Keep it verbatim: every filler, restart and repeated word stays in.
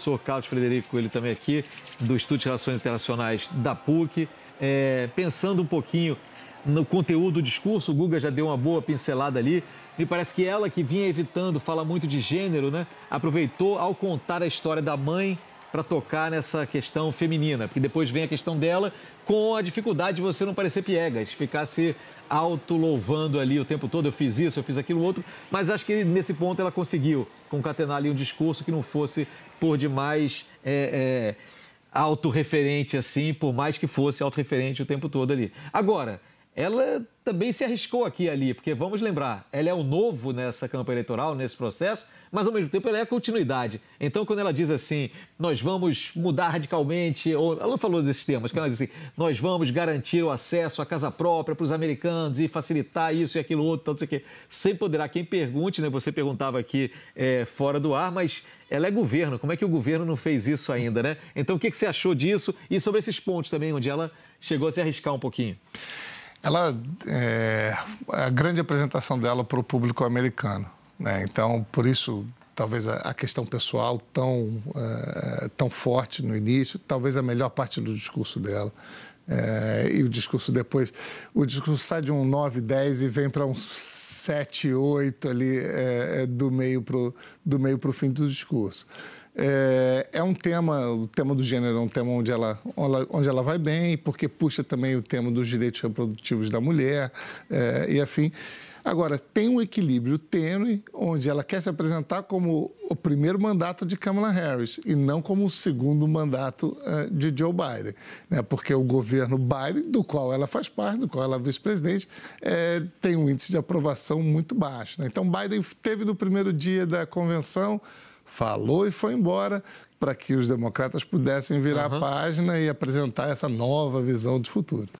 professor Carlos Frederico, ele também aqui, do Instituto de Relações Internacionais da P U C. É, pensando um pouquinho no conteúdo do discurso, o Guga já deu uma boa pincelada ali. Me parece que ela, que vinha evitando falar muito de gênero, né, aproveitou ao contar a história da mãe para tocar nessa questão feminina, porque depois vem a questão dela com a dificuldade de você não parecer piegas, ficar se autolouvando ali o tempo todo, eu fiz isso, eu fiz aquilo outro, mas acho que nesse ponto ela conseguiu concatenar ali um discurso que não fosse por demais é, é, autorreferente assim, por mais que fosse autorreferente o tempo todo ali. Agora, ela também se arriscou aqui e ali, porque vamos lembrar, ela é o novo nessa campanha eleitoral, nesse processo, mas ao mesmo tempo ela é a continuidade. Então, quando ela diz assim, nós vamos mudar radicalmente, ou ela não falou desses temas, quando ela diz assim, nós vamos garantir o acesso à casa própria para os americanos e facilitar isso e aquilo outro, tal, não sei o quê. Sem poderá quem pergunte, né? Você perguntava aqui é, fora do ar, mas ela é governo, como é que o governo não fez isso ainda, né? Então, o que você achou disso e sobre esses pontos também, onde ela chegou a se arriscar um pouquinho? Ela é a grande apresentação dela para o público americano, né? Então, por isso, talvez a questão pessoal tão, é, tão forte no início, talvez a melhor parte do discurso dela. É, e o discurso depois, o discurso sai de um nove, dez e vem para um sete, oito ali, é, do meio para o fim do discurso. É, é um tema, o tema do gênero é um tema onde ela, onde ela vai bem, porque puxa também o tema dos direitos reprodutivos da mulher, é, e afim. Agora, tem um equilíbrio tênue, onde ela quer se apresentar como o primeiro mandato de Kamala Harris e não como o segundo mandato uh, de Joe Biden, né? Porque o governo Biden, do qual ela faz parte, do qual ela é vice-presidente, é, tem um índice de aprovação muito baixo, né? Então, Biden teve no primeiro dia da convenção, falou e foi embora, para que os democratas pudessem virar uhum. a página e apresentar essa nova visão de futuro.